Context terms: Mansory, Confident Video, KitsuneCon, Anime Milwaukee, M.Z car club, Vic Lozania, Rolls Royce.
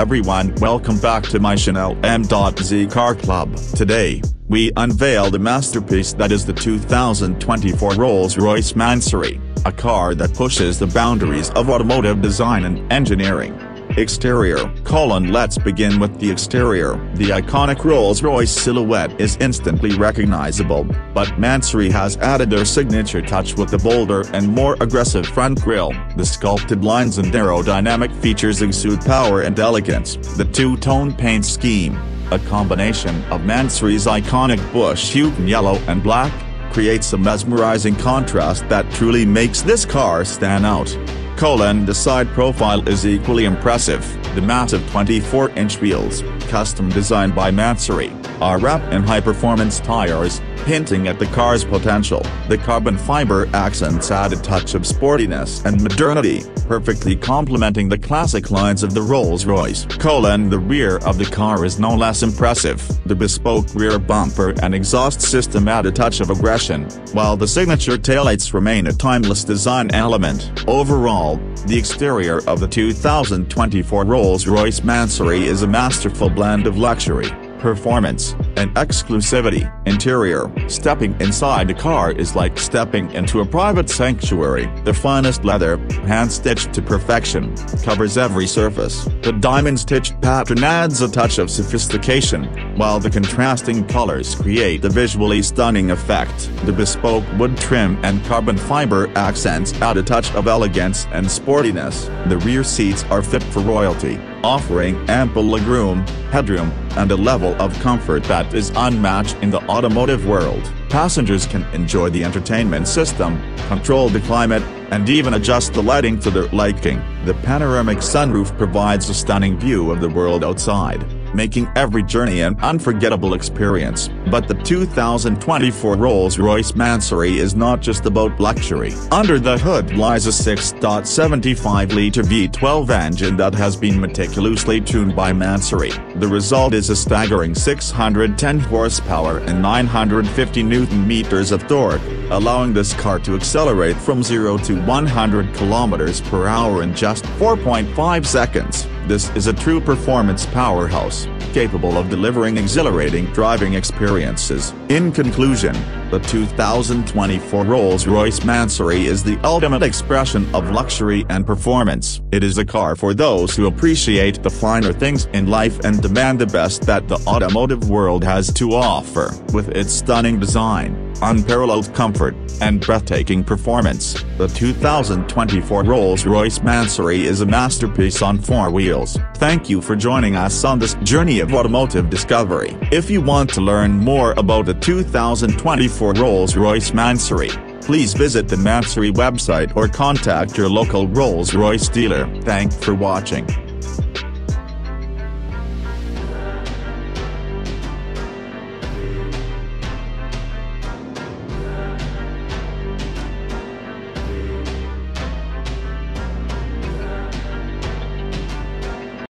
everyone, welcome back to my channel M.Z Car Club. Today, we unveil the masterpiece that is the 2024 Rolls Royce Mansory, a car that pushes the boundaries of automotive design and engineering. Exterior. Let's begin with the exterior. The iconic Rolls-Royce silhouette is instantly recognizable, but Mansory has added their signature touch with the bolder and more aggressive front grille. The sculpted lines and aerodynamic features exude power and elegance. The two-tone paint scheme, a combination of Mansory's iconic bush hue in yellow and black, creates a mesmerizing contrast that truly makes this car stand out. The side profile is equally impressive. The massive 24-inch wheels, custom designed by Mansory, are wrapped in high-performance tires, hinting at the car's potential. The carbon fiber accents add a touch of sportiness and modernity, perfectly complementing the classic lines of the Rolls-Royce. The rear of the car is no less impressive. The bespoke rear bumper and exhaust system add a touch of aggression, while the signature taillights remain a timeless design element. Overall, the exterior of the 2024 Rolls-Royce Mansory is a masterful blend of luxury, performance, and exclusivity. Interior. Stepping inside a car is like stepping into a private sanctuary. The finest leather, hand-stitched to perfection, covers every surface. The diamond-stitched pattern adds a touch of sophistication, while the contrasting colors create a visually stunning effect. The bespoke wood trim and carbon fiber accents add a touch of elegance and sportiness. The rear seats are fit for royalty, offering ample legroom, headroom, and a level of comfort that is unmatched in the automotive world. Passengers can enjoy the entertainment system, control the climate, and even adjust the lighting to their liking. The panoramic sunroof provides a stunning view of the world outside, making every journey an unforgettable experience. But the 2024 Rolls-Royce Mansory is not just about luxury. Under the hood lies a 6.75-liter V12 engine that has been meticulously tuned by Mansory. The result is a staggering 610 horsepower and 950 Newton-meters of torque, allowing this car to accelerate from 0 to 100 kilometers per hour in just 4.5 seconds. This is a true performance powerhouse, capable of delivering exhilarating driving experiences. In conclusion, the 2024 Rolls-Royce Mansory is the ultimate expression of luxury and performance. It is a car for those who appreciate the finer things in life and demand the best that the automotive world has to offer. With its stunning design, unparalleled comfort, and breathtaking performance, the 2024 Rolls-Royce Mansory is a masterpiece on four wheels. Thank you for joining us on this journey of automotive discovery. If you want to learn more about the 2024 Rolls-Royce Mansory, please visit the Mansory website or contact your local Rolls-Royce dealer. Thanks for watching.